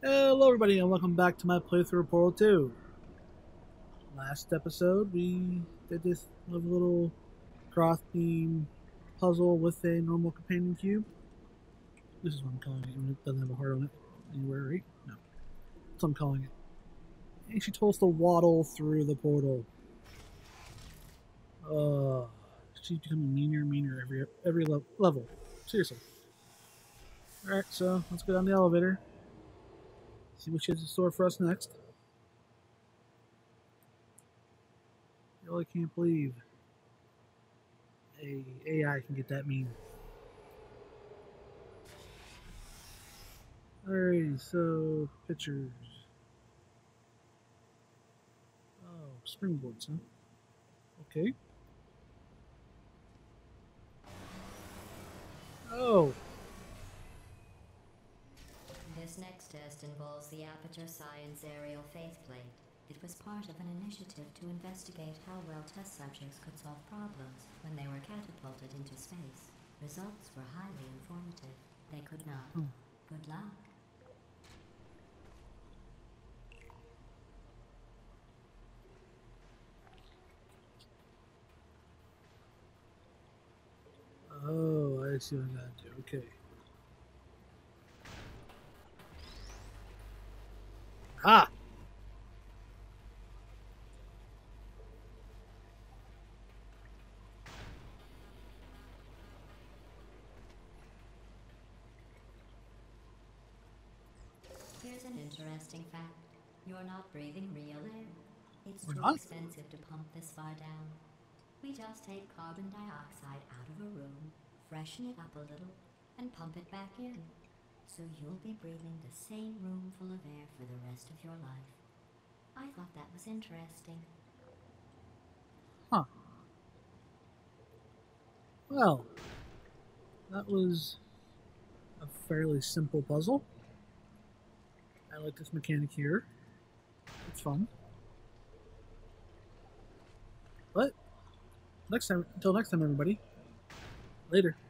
Hello everybody and welcome back to my playthrough of Portal 2. Last episode we did this little cross-beam puzzle with a normal companion cube. This is what I'm calling it. It doesn't have a heart on it anywhere, right? No. That's what I'm calling it. And she told us to waddle through the portal. She's becoming meaner and meaner every level. Seriously. Alright, so let's go down the elevator. See what she has in store for us next. I really can't believe a AI can get that mean. Alrighty, so pictures. Oh, springboards, huh? Okay. Oh! This next test involves the Aperture Science Aerial Faceplate. It was part of an initiative to investigate how well test subjects could solve problems when they were catapulted into space. Results were highly informative. They could not. Oh. Good luck. Oh, I see what I gotta do. Okay. Ah! Here's an interesting fact. You're not breathing real air. It's too expensive to pump this far down. We just take carbon dioxide out of a room, freshen it up a little, and pump it back in. So you'll be breathing the same room full of air for the rest of your life. I thought that was interesting. Huh. Well, that was a fairly simple puzzle. I like this mechanic here. It's fun. But, until next time everybody, later.